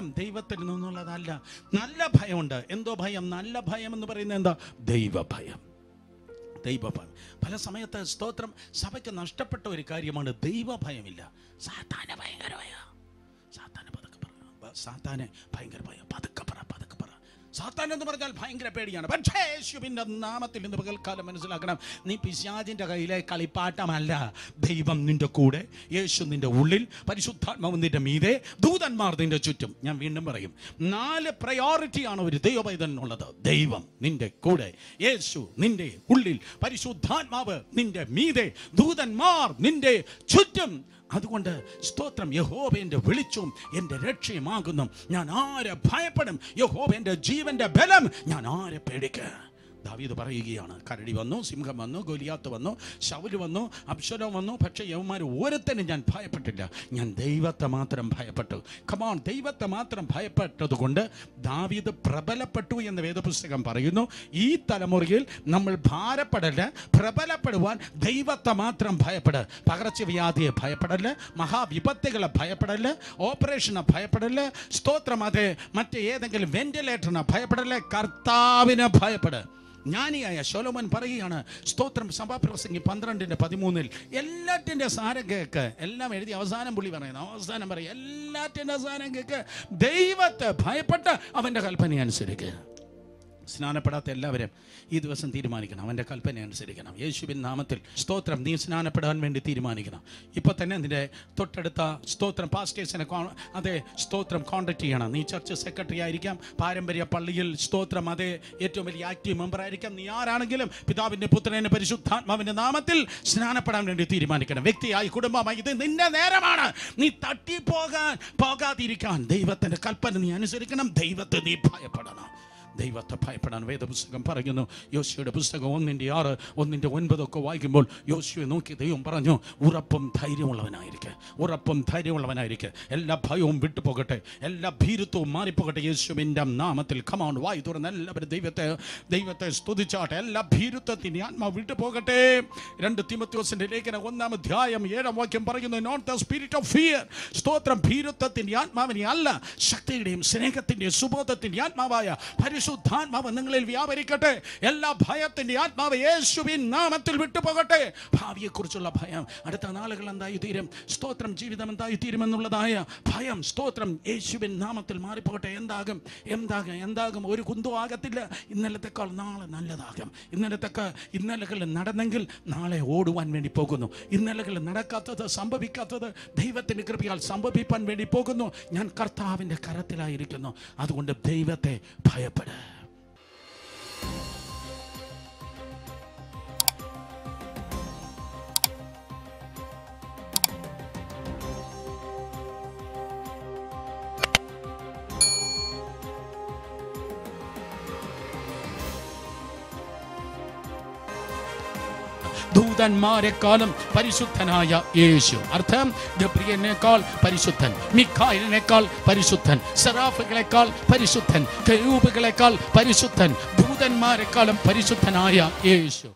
ഭയം ദൈവത്തിൽ നിന്നുള്ളതല്ല. നല്ല ഭയമുണ്ട്. എന്തോ ഭയം? നല്ല ഭയം എന്ന് പറയുന്നത് എന്താ? ദൈവഭയം. ദൈവഭയം പല സമയത്ത് സ്തോത്രം സഭയ്ക്ക് നഷ്ടപ്പെട്ട ഒരു കാര്യമാണ്. ദൈവഭയമില്ല. സാത്താന് ഭയങ്കര ഭയം. സാത്താന് പതുക്കെ പറ, സാത്താന് ഭയങ്കര ഭയം, പതുക്കെ പറ, പതുക്കെ പറ. സാത്താൻ എന്ന് പറഞ്ഞാൽ ഭയങ്കര പേടിയാണ്. പക്ഷേ യേശുവിൻ്റെ നാമത്തിൽ ഇന്ന് പകൽക്കാലം മനസ്സിലാക്കണം, നീ പിശാചിൻ്റെ കയ്യിലെ കളിപ്പാട്ടമല്ല. ദൈവം നിൻ്റെ കൂടെ, യേശു നിൻ്റെ ഉള്ളിൽ, പരിശുദ്ധാത്മാവ് നിൻ്റെ മീതെ, ദൂതന്മാർ നിൻ്റെ ചുറ്റും. ഞാൻ വീണ്ടും പറയും, 4 പ്രയോറിറ്റിയാണ് ഒരു ദൈവപൈതലിനുള്ളത്. ദൈവം നിൻ്റെ കൂടെ, യേശു നിൻ്റെ ഉള്ളിൽ, പരിശുദ്ധാത്മാവ് നിൻ്റെ മീതെ, ദൂതന്മാർ നിൻ്റെ ചുറ്റും. അതുകൊണ്ട് സ്തോത്രം, യഹോവ എൻ്റെ വെളിച്ചവും എൻ്റെ രക്ഷയുമാകുന്നു, ഞാൻ ആരെ ഭയപ്പെടും? യഹോവ എൻ്റെ ജീവൻ്റെ ബലം, ഞാൻ ആരെ പേടിക്കുക? ദാവീദ് പറയുകയാണ്, കരടി വന്നു, സിംഹം വന്നു, ഗോലിയാത്ത് വന്നു, ശൗല് വന്നു, അബ്ശലോം വന്നു, പക്ഷേ യവന്മാർ ഓരോരുത്തരും ഞാൻ ഭയപ്പെട്ടില്ല, ഞാൻ ദൈവത്തെ മാത്രം ഭയപ്പെട്ടു. കമോൺ, ദൈവത്തെ മാത്രം ഭയപ്പെട്ടതുകൊണ്ട് ദാവീദ് പ്രബലപ്പെട്ടു എന്ന് വേദപുസ്തകം പറയുന്നു. ഈ തലമുറയിൽ നമ്മൾ ഭാരപ്പെടല്ല, പ്രബലപ്പെടുവാൻ ദൈവത്തെ മാത്രം ഭയപ്പെട. പകർച്ചവ്യാധിയെ ഭയപ്പെടല്ല, മഹാവിപത്തുകളെ ഭയപ്പെടല്ല, ഓപ്പറേഷനെ ഭയപ്പെടല്ല, സ്തോത്രം അതെ മറ്റേതെങ്കിലും വെന്റിലേറ്ററിനെ ഭയപ്പെടല്ല, കർത്താവിനെ ഭയപ്പെട. ജ്ഞാനിയായ ശലോമോൻ പറയുകയാണ്, സ്തോത്രം സഭാപ്രസംഗി 12:13, എല്ലാറ്റിൻ്റെ സാരം കേൾക്ക്. എല്ലാം എഴുതി അവസാനം പുള്ളി പറയുന്നു, അവസാനം പറയും, എല്ലാറ്റിൻ്റെ സാരം കേൾക്ക്, ദൈവത്തെ ഭയപ്പെട്ട് അവൻ്റെ കൽപ്പന അനുസരിക്കുക. സ്നാനപ്പെടാത്ത എല്ലാവരും ഈ ദിവസം തീരുമാനിക്കണം, അവൻ്റെ കൽപ്പന അനുസരിക്കണം. യേശുവിൻ നാമത്തിൽ സ്തോത്രം, നീ സ്നാനപ്പെടാൻ വേണ്ടി തീരുമാനിക്കണം. ഇപ്പം തന്നെ നിൻ്റെ തൊട്ടടുത്ത സ്തോത്രം പാസ്റ്റേഴ്സിനെ അതേ സ്തോത്രം കോൺടാക്ട് ചെയ്യണം. നീ ചർച്ച് സെക്രട്ടറി ആയിരിക്കാം, പാരമ്പര്യ പള്ളിയിൽ സ്തോത്രം അതേ ഏറ്റവും വലിയ ആക്റ്റീവ് മെമ്പർ ആയിരിക്കാം. നീ ആരാണെങ്കിലും പിതാവിൻ്റെ പുത്രനെ പരിശുദ്ധാത്മാവിൻ്റെ നാമത്തിൽ സ്നാനപ്പെടാൻ വേണ്ടി തീരുമാനിക്കണം. വ്യക്തിയായി, കുടുംബമായി, ഇത് നിന്റെ നേരമാണ്. നീ പോകാതിരിക്കാൻ ദൈവത്തിൻ്റെ കൽപ്പന നീ അനുസരിക്കണം. ദൈവത്തെ നീ ഭയപ്പെടണം. ദൈവത്തെ ഭയപ്പെടാൻ വേദപുസ്തകം പറയുന്നു. യോശുവയുടെ പുസ്തകം 1:6, 1:9 വായിക്കുമ്പോൾ യോശുവെ നോക്കി ദൈവം പറഞ്ഞു, ഉറപ്പും ധൈര്യമുള്ളവനായിരിക്കുക, ഉറപ്പും ധൈര്യമുള്ളവനായിരിക്കുക, എല്ലാ ഭയവും വിട്ടുപോകട്ടെ, എല്ലാ ഭീരുത്വവും മാറിപ്പോകട്ടെ യേശുവിൻ്റെ നാമത്തിൽ. കമാൺ, വായി തുറന്ന് എല്ലാവരും ദൈവത്തെ സ്തുതിച്ചാട്ടെ. എല്ലാ ഭീരുത്വത്തിന് ആത്മാവ് വിട്ടുപോകട്ടെ. 2 തിമോഥെയോസിൻ്റെ ലേഖനം 1:7 പറയുന്നു, not the spirit of fear, സ്തോത്രം ഭീരുത്വത്തിൻ്റെ ആത്മാവിനെ അല്ല, ശക്തിയുടെയും സ്നേഹത്തിൻ്റെയും സുബോധത്തിൻ്റെ ആത്മാവായ പരിശുദ്ധാത്മാവ് നിങ്ങളിൽ വ്യാപരിക്കട്ടെ. എല്ലാ ഭയത്തിൻ്റെ ആത്മാവ് യേശുവിൻ നാമത്തിൽ വിട്ടുപോകട്ടെ. ഭാവിയെക്കുറിച്ചുള്ള ഭയം, അടുത്ത നാളുകൾ എന്തായി തീരും, സ്തോത്രം ജീവിതം എന്തായി തീരുമെന്നുള്ളതായ ഭയം, സ്തോത്രം യേശുവിൻ നാമത്തിൽ മാറിപ്പോകട്ടെ. എന്താകും? ഒരു കുന്തവും ആകത്തില്ല. ഇന്നലത്തേക്കാൾ നാളെ നല്ലതാകും. ഇന്നലകളിൽ നടന്നെങ്കിൽ നാളെ ഓടുവാൻ വേണ്ടി പോകുന്നു. ഇന്നലകളിൽ നടക്കാത്തത്, സംഭവിക്കാത്തത് ദൈവത്തിൻ്റെ കൃപയാൽ സംഭവിപ്പാൻ വേണ്ടി പോകുന്നു. ഞാൻ കർത്താവിൻ്റെ കരത്തിലായിരിക്കുന്നു. അതുകൊണ്ട് ദൈവത്തെ ഭയപ്പെട. ദൂതന്മാരെക്കാളും പരിശുദ്ധനായ യേശു, അർത്ഥം ഗബ്രിയേലിനേക്കാൾ പരിശുദ്ധൻ, മിഖായേലിനേക്കാൾ പരിശുദ്ധൻ, സെറാഫുകളേക്കാൾ പരിശുദ്ധൻ, കെരൂബുകളേക്കാൾ പരിശുദ്ധൻ, ദൂതന്മാരെക്കാളും പരിശുദ്ധനായ യേശു.